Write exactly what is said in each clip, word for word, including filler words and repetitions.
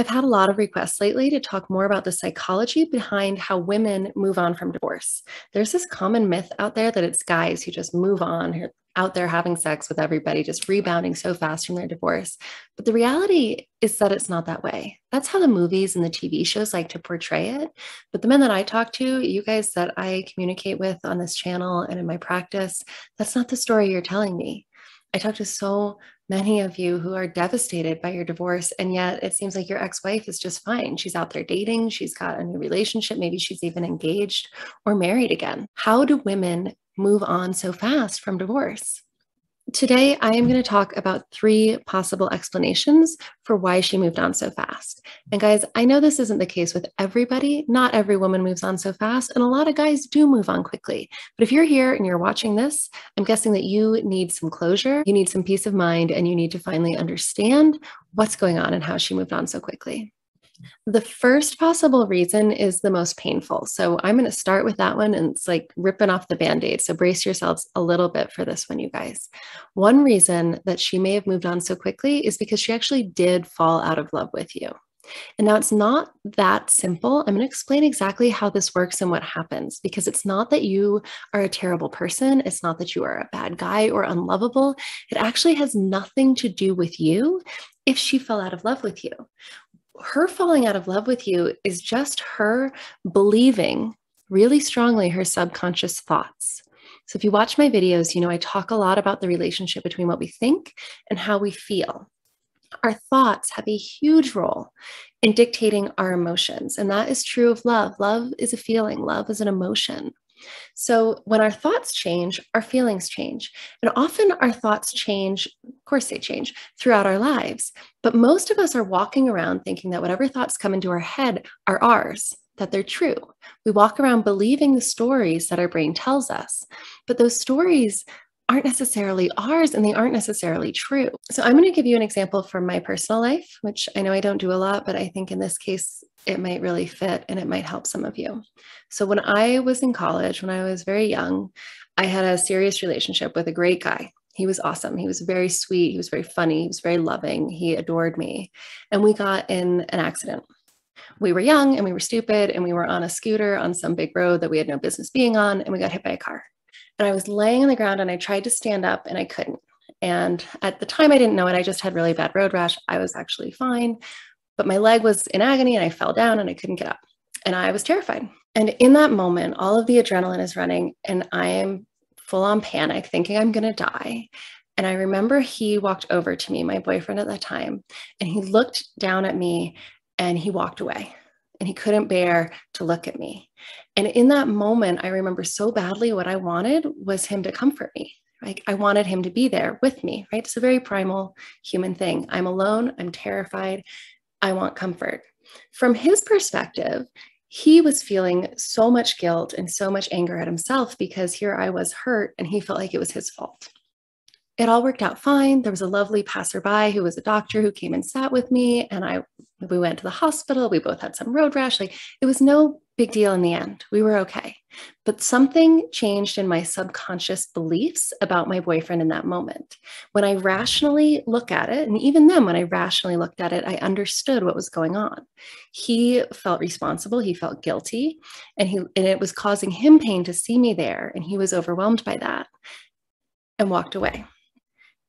I've had a lot of requests lately to talk more about the psychology behind how women move on from divorce. There's this common myth out there that it's guys who just move on, who are out there having sex with everybody, just rebounding so fast from their divorce. But the reality is that it's not that way. That's how the movies and the T V shows like to portray it. But the men that I talk to, you guys that I communicate with on this channel and in my practice, that's not the story you're telling me. I talk to so many of you who are devastated by your divorce, and yet it seems like your ex-wife is just fine. She's out there dating, she's got a new relationship, maybe she's even engaged or married again. How do women move on so fast from divorce? Today, I am going to talk about three possible explanations for why she moved on so fast. And guys, I know this isn't the case with everybody. Not every woman moves on so fast, and a lot of guys do move on quickly. But if you're here and you're watching this, I'm guessing that you need some closure, you need some peace of mind, and you need to finally understand what's going on and how she moved on so quickly. The first possible reason is the most painful. So I'm going to start with that one, and it's like ripping off the Band-Aid. So brace yourselves a little bit for this one, you guys. One reason that she may have moved on so quickly is because she actually did fall out of love with you. And now it's not that simple. I'm going to explain exactly how this works and what happens, because it's not that you are a terrible person. It's not that you are a bad guy or unlovable. It actually has nothing to do with you if she fell out of love with you. Her falling out of love with you is just her believing really strongly her subconscious thoughts. So if you watch my videos, you know I talk a lot about the relationship between what we think and how we feel. Our thoughts have a huge role in dictating our emotions, and that is true of love. Love is a feeling. Love is an emotion. So when our thoughts change, our feelings change. And often our thoughts change, of course they change, throughout our lives. But most of us are walking around thinking that whatever thoughts come into our head are ours, that they're true. We walk around believing the stories that our brain tells us. But those stories aren't necessarily ours, and they aren't necessarily true. So I'm going to give you an example from my personal life, which I know I don't do a lot, but I think in this case, it might really fit and it might help some of you. So when I was in college, when I was very young, I had a serious relationship with a great guy. He was awesome. He was very sweet. He was very funny. He was very loving. He adored me. And we got in an accident. We were young and we were stupid, and we were on a scooter on some big road that we had no business being on, and we got hit by a car. And I was laying on the ground and I tried to stand up and I couldn't. And at the time I didn't know it. I just had really bad road rash. I was actually fine, but my leg was in agony and I fell down and I couldn't get up. And I was terrified. And in that moment, all of the adrenaline is running and I am full on panic, thinking I'm going to die. And I remember he walked over to me, my boyfriend at that time, and he looked down at me and he walked away. And he couldn't bear to look at me. And in that moment, I remember so badly what I wanted was him to comfort me. Like, I wanted him to be there with me, right? It's a very primal human thing. I'm alone. I'm terrified. I want comfort. From his perspective, he was feeling so much guilt and so much anger at himself because here I was hurt and he felt like it was his fault. It all worked out fine. There was a lovely passerby who was a doctor who came and sat with me, and I, we went to the hospital. We both had some road rash. Like, it was no big deal in the end. We were okay. But something changed in my subconscious beliefs about my boyfriend in that moment. When I rationally look at it, and even then when I rationally looked at it, I understood what was going on. He felt responsible. He felt guilty, and he, and it was causing him pain to see me there. And he was overwhelmed by that and walked away.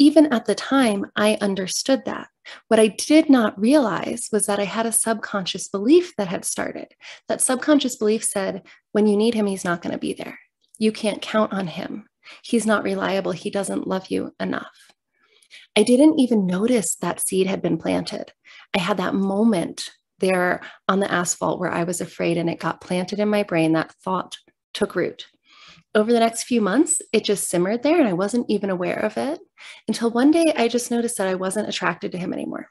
Even at the time, I understood that. What I did not realize was that I had a subconscious belief that had started. That subconscious belief said, when you need him, he's not going to be there. You can't count on him. He's not reliable. He doesn't love you enough. I didn't even notice that seed had been planted. I had that moment there on the asphalt where I was afraid, and it got planted in my brain. That thought took root. Over the next few months, it just simmered there, and I wasn't even aware of it until one day I just noticed that I wasn't attracted to him anymore.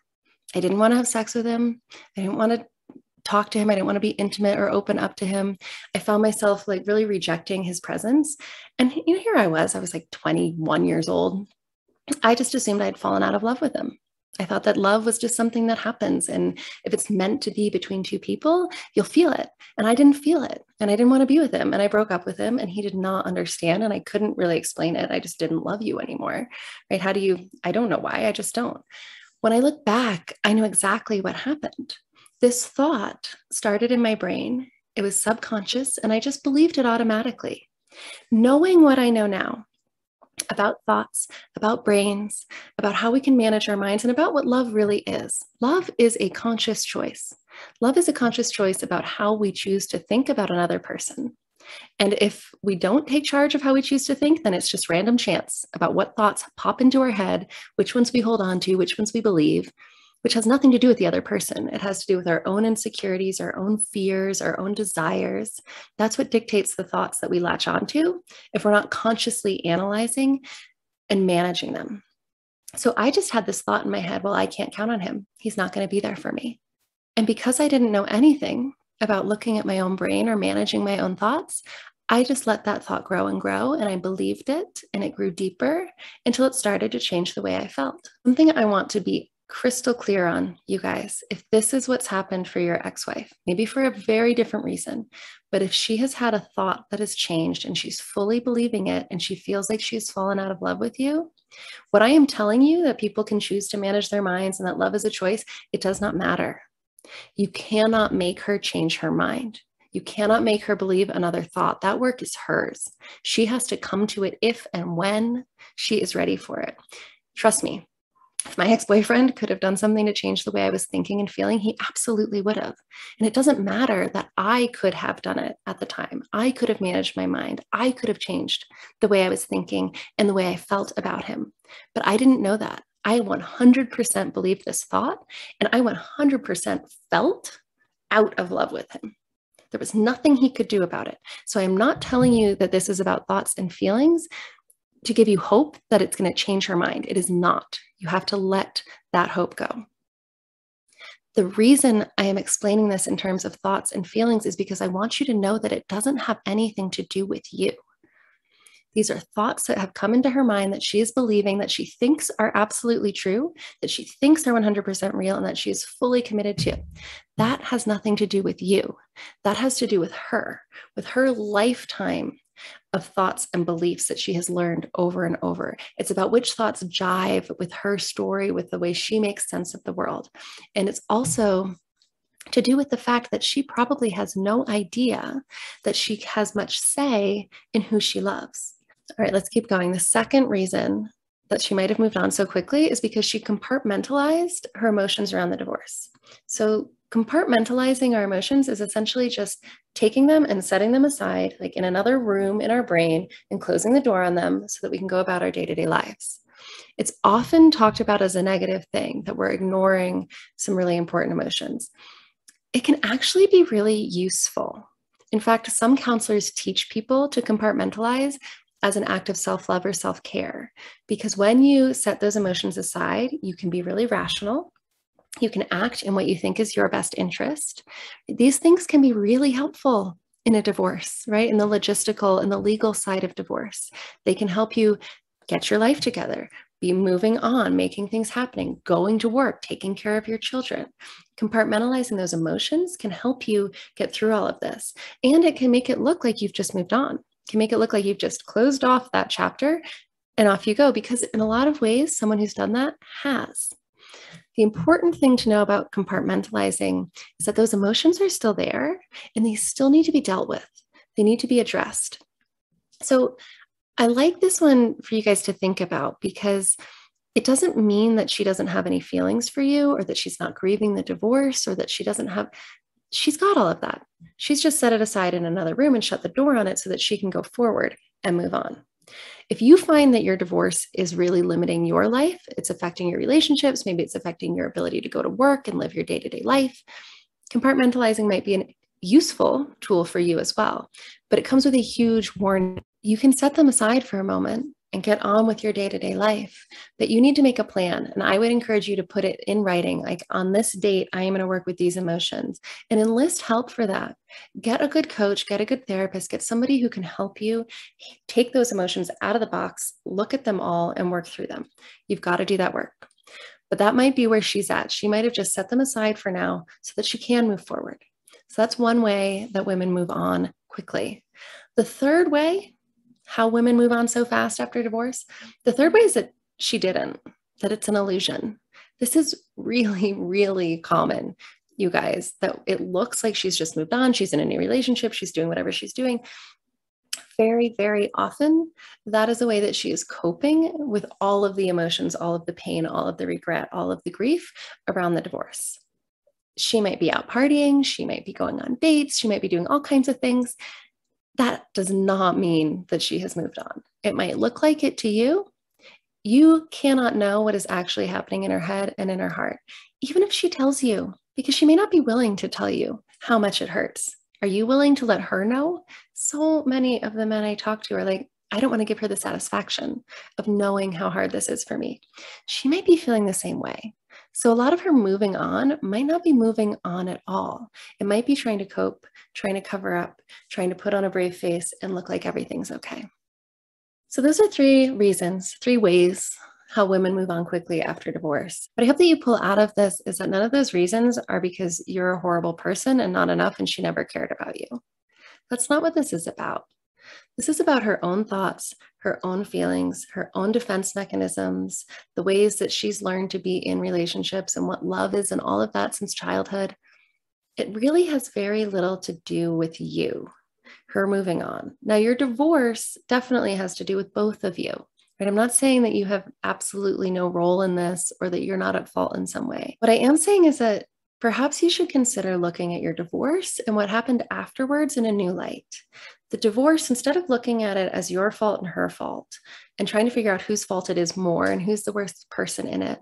I didn't want to have sex with him. I didn't want to talk to him. I didn't want to be intimate or open up to him. I found myself like really rejecting his presence. And you know, here I was, I was like twenty-one years old. I just assumed I'd fallen out of love with him. I thought that love was just something that happens. And if it's meant to be between two people, you'll feel it. And I didn't feel it. And I didn't want to be with him. And I broke up with him, and he did not understand. And I couldn't really explain it. I just didn't love you anymore. Right? How do you, I don't know why. I just don't. When I look back, I know exactly what happened. this thought started in my brain. It was subconscious, and I just believed it automatically. Knowing what I know now about thoughts, about brains, about how we can manage our minds, and about what love really is. Love is a conscious choice. Love is a conscious choice about how we choose to think about another person. And if we don't take charge of how we choose to think, then it's just random chance about what thoughts pop into our head, which ones we hold on to, which ones we believe, which has nothing to do with the other person. It has to do with our own insecurities, our own fears, our own desires. That's what dictates the thoughts that we latch onto if we're not consciously analyzing and managing them. So I just had this thought in my head, well, I can't count on him. He's not going to be there for me. And because I didn't know anything about looking at my own brain or managing my own thoughts, I just let that thought grow and grow, and I believed it, and it grew deeper until it started to change the way I felt. Something I want to be crystal clear on, you guys, if this is what's happened for your ex-wife, maybe for a very different reason, but if she has had a thought that has changed and she's fully believing it and she feels like she's fallen out of love with you, what I am telling you, that people can choose to manage their minds and that love is a choice, it does not matter. You cannot make her change her mind. You cannot make her believe another thought. That work is hers. She has to come to it if and when she is ready for it. Trust me, if my ex-boyfriend could have done something to change the way I was thinking and feeling, he absolutely would have. And it doesn't matter that I could have done it at the time. I could have managed my mind. I could have changed the way I was thinking and the way I felt about him. But I didn't know that. I one hundred percent believed this thought, and I one hundred percent felt out of love with him. There was nothing he could do about it. So I'm not telling you that this is about thoughts and feelings to give you hope that it's going to change her mind. It is not. You have to let that hope go. The reason I am explaining this in terms of thoughts and feelings is because I want you to know that it doesn't have anything to do with you. These are thoughts that have come into her mind that she is believing, that she thinks are absolutely true, that she thinks are one hundred percent real, and that she is fully committed to. That has nothing to do with you. That has to do with her, with her lifetime of thoughts and beliefs that she has learned over and over. It's about which thoughts jive with her story, with the way she makes sense of the world. And it's also to do with the fact that she probably has no idea that she has much say in who she loves. All right, let's keep going. The second reason that she might have moved on so quickly is because she compartmentalized her emotions around the divorce. So compartmentalizing our emotions is essentially just taking them and setting them aside, like in another room in our brain, and closing the door on them so that we can go about our day-to-day lives. It's often talked about as a negative thing, that we're ignoring some really important emotions. It can actually be really useful. In fact, some counselors teach people to compartmentalize as an act of self-love or self-care, because when you set those emotions aside, you can be really rational. You can act in what you think is your best interest. These things can be really helpful in a divorce, right? In the logistical and the legal side of divorce. They can help you get your life together, be moving on, making things happening, going to work, taking care of your children. Compartmentalizing those emotions can help you get through all of this. And it can make it look like you've just moved on. It can make it look like you've just closed off that chapter and off you go, because in a lot of ways, someone who's done that has. The important thing to know about compartmentalizing is that those emotions are still there and they still need to be dealt with. They need to be addressed. So I like this one for you guys to think about, because it doesn't mean that she doesn't have any feelings for you, or that she's not grieving the divorce, or that she doesn't have, she's got all of that. She's just set it aside in another room and shut the door on it so that she can go forward and move on. If you find that your divorce is really limiting your life, it's affecting your relationships, maybe it's affecting your ability to go to work and live your day-to-day life, compartmentalizing might be an useful tool for you as well, but it comes with a huge warning. You can set them aside for a moment and get on with your day-to-day life, but you need to make a plan. And I would encourage you to put it in writing, like, on this date, I am going to work with these emotions, and enlist help for that. Get a good coach, get a good therapist, get somebody who can help you take those emotions out of the box, look at them all, and work through them. You've got to do that work. But that might be where she's at. She might have just set them aside for now so that she can move forward. So that's one way that women move on quickly. The third way, how women move on so fast after divorce. The third way is that she didn't, that it's an illusion. This is really, really common you guys, that it looks like she's just moved on. She's in a new relationship. She's doing whatever she's doing. Very, very often, that is the way that she is coping with all of the emotions, all of the pain, all of the regret, all of the grief around the divorce. She might be out partying. She might be going on dates. She might be doing all kinds of things. That does not mean that she has moved on. It might look like it to you. You cannot know what is actually happening in her head and in her heart, even if she tells you, because she may not be willing to tell you how much it hurts. Are you willing to let her know? So many of the men I talk to are like, I don't want to give her the satisfaction of knowing how hard this is for me. She might be feeling the same way. So a lot of her moving on might not be moving on at all. It might be trying to cope, trying to cover up, trying to put on a brave face and look like everything's okay. So those are three reasons, three ways how women move on quickly after divorce. But I hope that you pull out of this is that none of those reasons are because you're a horrible person and not enough and she never cared about you. That's not what this is about. This is about her own thoughts, her own feelings, her own defense mechanisms, the ways that she's learned to be in relationships and what love is and all of that since childhood. It really has very little to do with you, her moving on. Now, your divorce definitely has to do with both of you, right? I'm not saying that you have absolutely no role in this or that you're not at fault in some way. What I am saying is that perhaps you should consider looking at your divorce and what happened afterwards in a new light. The divorce, instead of looking at it as your fault and her fault and trying to figure out whose fault it is more and who's the worst person in it,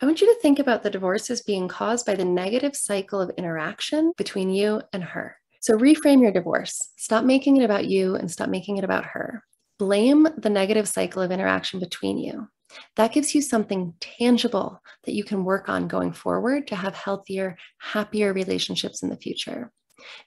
I want you to think about the divorce as being caused by the negative cycle of interaction between you and her. So reframe your divorce. Stop making it about you and stop making it about her. Blame the negative cycle of interaction between you. That gives you something tangible that you can work on going forward to have healthier, happier relationships in the future.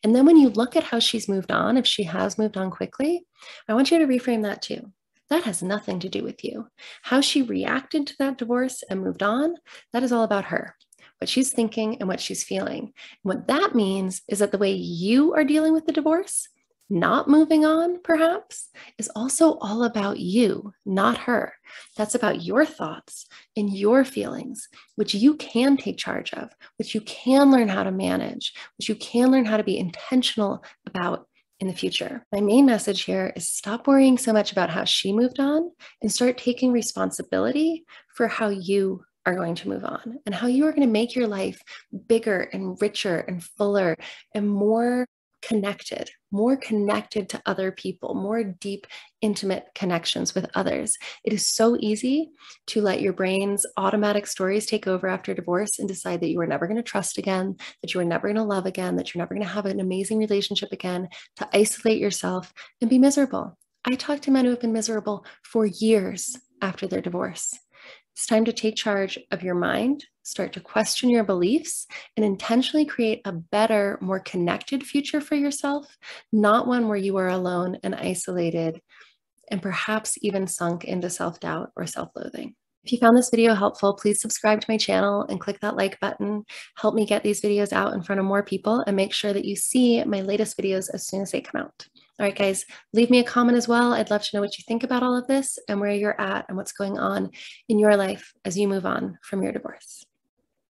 And then when you look at how she's moved on, if she has moved on quickly, I want you to reframe that too. That has nothing to do with you. How she reacted to that divorce and moved on, that is all about her, what she's thinking and what she's feeling. And what that means is that the way you are dealing with the divorce, not moving on, perhaps, is also all about you, not her. That's about your thoughts and your feelings, which you can take charge of, which you can learn how to manage, which you can learn how to be intentional about in the future. My main message here is stop worrying so much about how she moved on and start taking responsibility for how you are going to move on and how you are going to make your life bigger and richer and fuller and more connected, more connected to other people, more deep, intimate connections with others. It is so easy to let your brain's automatic stories take over after divorce and decide that you are never going to trust again, that you are never going to love again, that you're never going to have an amazing relationship again, to isolate yourself and be miserable. I talk to men who have been miserable for years after their divorce. It's time to take charge of your mind, start to question your beliefs, and intentionally create a better, more connected future for yourself, not one where you are alone and isolated, and perhaps even sunk into self-doubt or self-loathing. If you found this video helpful, please subscribe to my channel and click that like button. Help me get these videos out in front of more people and make sure that you see my latest videos as soon as they come out. All right, guys, leave me a comment as well. I'd love to know what you think about all of this and where you're at and what's going on in your life as you move on from your divorce.